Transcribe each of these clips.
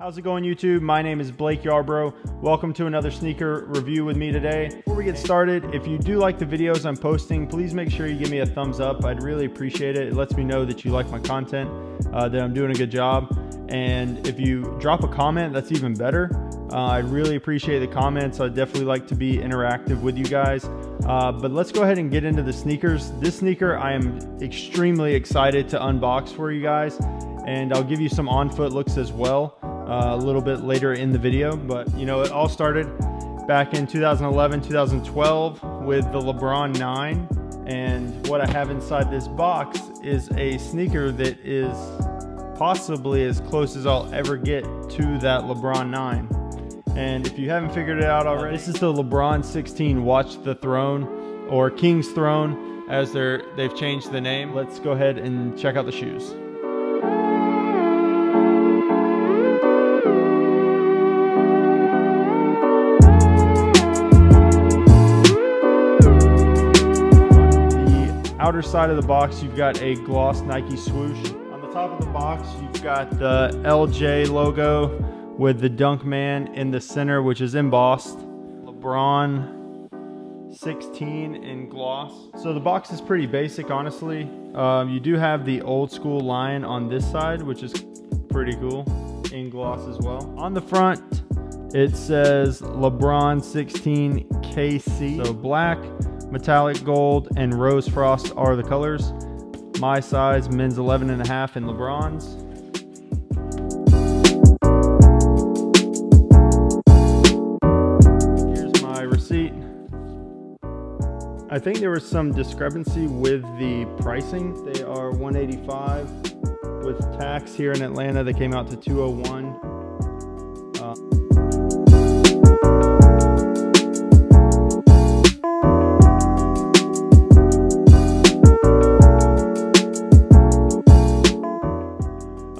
How's it going, YouTube? My name is Blake Yarbrough. Welcome to another sneaker review with me today. Before we get started, if you do like the videos I'm posting, please make sure you give me a thumbs up. I'd really appreciate it. It lets me know that you like my content, that I'm doing a good job. And if you drop a comment, that's even better. I really appreciate the comments. I definitely like to be interactive with you guys. But let's go ahead and get into the sneakers. This sneaker I am extremely excited to unbox for you guys. And I'll give you some on-foot looks as well. A little bit later in the video, but you know, it all started back in 2011, 2012 with the LeBron 9. And what I have inside this box is a sneaker that is possibly as close as I'll ever get to that LeBron 9. And if you haven't figured it out already, this is the LeBron 16 Watch the Throne, or King's Throne, as they've changed the name. Let's go ahead and check out the shoes. Outer side of the box, you've got a gloss Nike swoosh. On the top of the box, you've got the LJ logo with the Dunk Man in the center, which is embossed. LeBron 16 in gloss. So the box is pretty basic, honestly. You do have the old school lion on this side, which is pretty cool, in gloss as well. On the front, it says LeBron 16 KC. So black, metallic gold, and rose frost are the colors. My size, men's 11.5 in LeBron's. Here's my receipt. I think there was some discrepancy with the pricing. They are $185 with tax. Here in Atlanta, they came out to $201.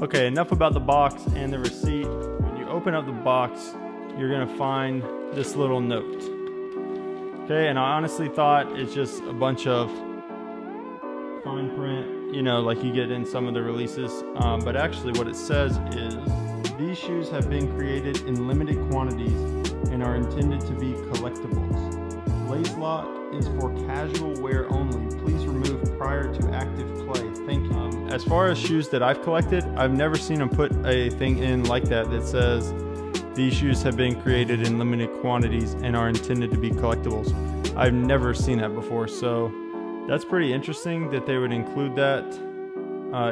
Okay, enough about the box and the receipt. When you open up the box, you're gonna find this little note. Okay, and I honestly thought it's just a bunch of fine print, you know, like you get in some of the releases. But actually what it says is, these shoes have been created in limited quantities and are intended to be collectibles. Lace lock is for casual wear only. Please remove prior to active play. Thank you. As far as shoes that I've collected, I've never seen them put a thing in like that that says these shoes have been created in limited quantities and are intended to be collectibles. I've never seen that before, so that's pretty interesting that they would include that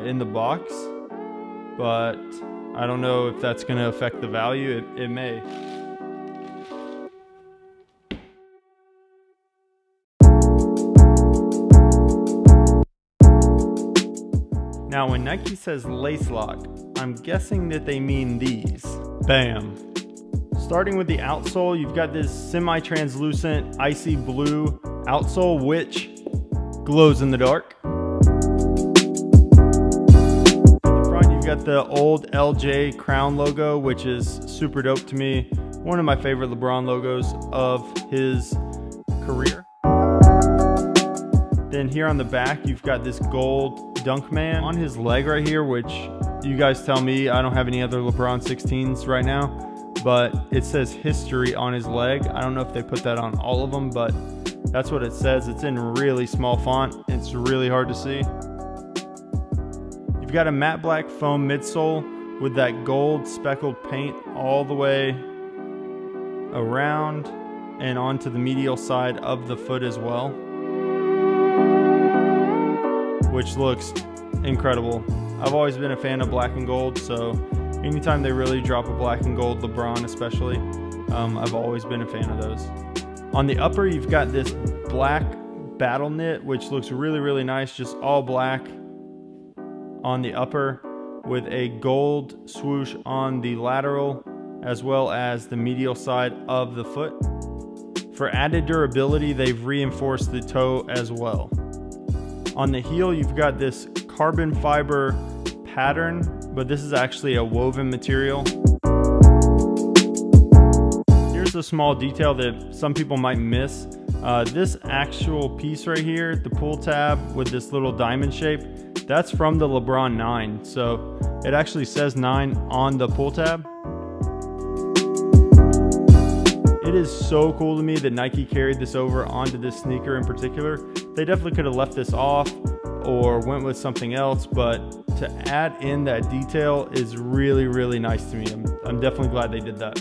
in the box, but I don't know if that's going to affect the value. It may. Now, when Nike says lace lock, I'm guessing that they mean these. Bam. Starting with the outsole, you've got this semi-translucent, icy blue outsole, which glows in the dark. On the front, you've got the old LJ crown logo, which is super dope to me. One of my favorite LeBron logos of his career. Then here on the back, you've got this gold Dunk Man on his leg right here, which you guys tell me, I don't have any other LeBron 16s right now, but it says history on his leg. I don't know if they put that on all of them, but that's what it says. It's in really small font. It's really hard to see. You've got a matte black foam midsole with that gold speckled paint all the way around and onto the medial side of the foot as well, which looks incredible. I've always been a fan of black and gold, so anytime they really drop a black and gold, LeBron especially, I've always been a fan of those. On the upper, you've got this black battle knit, which looks really, really nice, just all black on the upper with a gold swoosh on the lateral as well as the medial side of the foot. For added durability, they've reinforced the toe as well. On the heel, you've got this carbon fiber pattern, but this is actually a woven material. Here's a small detail that some people might miss. This actual piece right here, the pull tab with this little diamond shape, that's from the LeBron 9. So it actually says 9 on the pull tab. It is so cool to me that Nike carried this over onto this sneaker in particular. They definitely could have left this off or went with something else, but to add in that detail is really, really nice to me. I'm definitely glad they did that.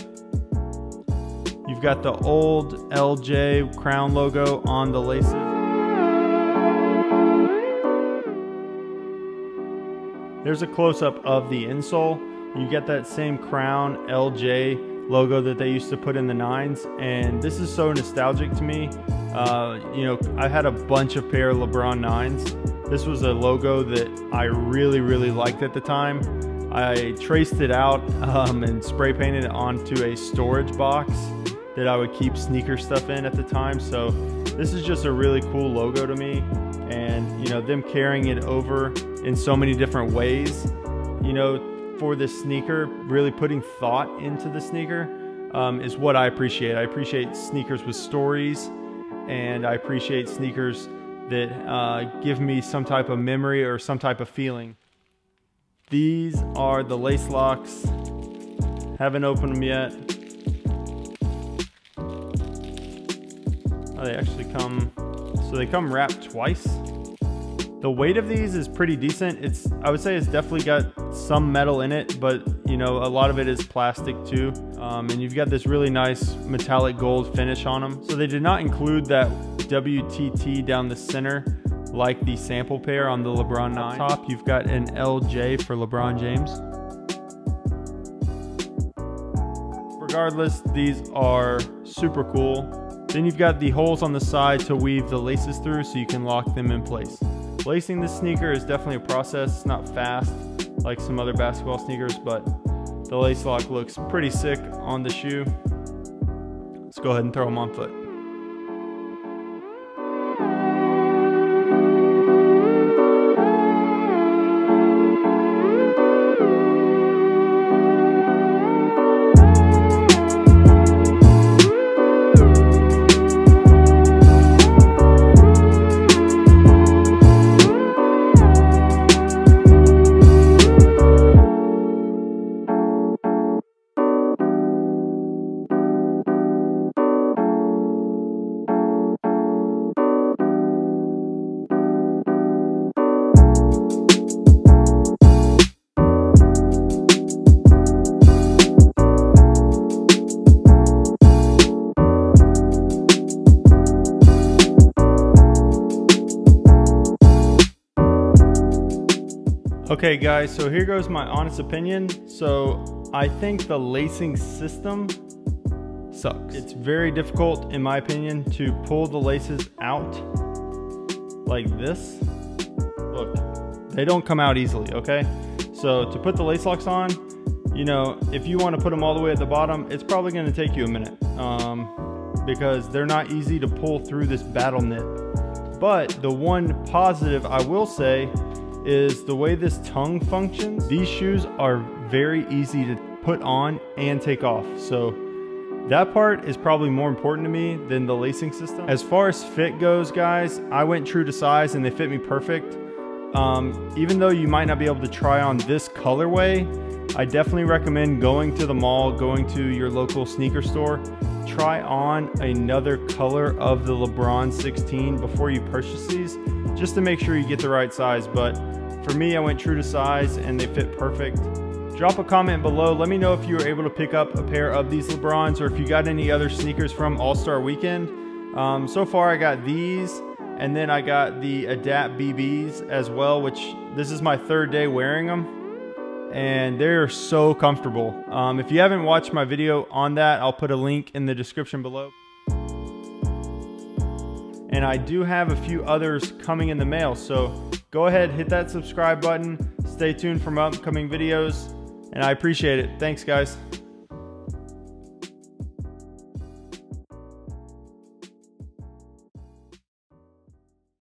You've got the old LJ crown logo on the laces. There's a close-up of the insole. You get that same crown LJ logo that they used to put in the 9s, and this is so nostalgic to me. You know, I had a bunch of pair of LeBron 9s. This was a logo that I really, really liked at the time. I traced it out and spray painted it onto a storage box that I would keep sneaker stuff in at the time. So this is just a really cool logo to me, and you know, them carrying it over in so many different ways, you know, for this sneaker, really putting thought into the sneaker is what I appreciate. I appreciate sneakers with stories, and I appreciate sneakers that give me some type of memory or some type of feeling. These are the lace locks. Haven't opened them yet. Oh, they come wrapped twice. The weight of these is pretty decent. I would say it's definitely got some metal in it, but you know, a lot of it is plastic too. And you've got this really nice metallic gold finish on them. So they did not include that WTT down the center like the sample pair on the LeBron 9. On top, you've got an LJ for LeBron James. Regardless, these are super cool. Then you've got the holes on the side to weave the laces through so you can lock them in place. Lacing this sneaker is definitely a process. It's not fast like some other basketball sneakers, but the lace lock looks pretty sick on the shoe. Let's go ahead and throw them on foot. Okay guys, so here goes my honest opinion. So I think the lacing system sucks. It's very difficult, in my opinion, to pull the laces out like this. Look, they don't come out easily, okay? So to put the lace locks on, you know, if you want to put them all the way at the bottom, it's probably going to take you a minute because they're not easy to pull through this battle knit. But the one positive I will say is the way this tongue functions. These shoes are very easy to put on and take off. So that part is probably more important to me than the lacing system. As far as fit goes, guys, I went true to size and they fit me perfect. Even though you might not be able to try on this colorway, I definitely recommend going to the mall, going to your local sneaker store, try on another color of the LeBron 16 before you purchase these, just to make sure you get the right size. But for me, I went true to size and they fit perfect. Drop a comment below. Let me know if you were able to pick up a pair of these LeBrons or if you got any other sneakers from All-Star Weekend. So far I got these, and then I got the Adapt BBs as well, which this is my third day wearing them, and they're so comfortable. If you haven't watched my video on that, I'll put a link in the description below. And I do have a few others coming in the mail, so go ahead, hit that subscribe button, stay tuned for my upcoming videos, and I appreciate it. Thanks, guys.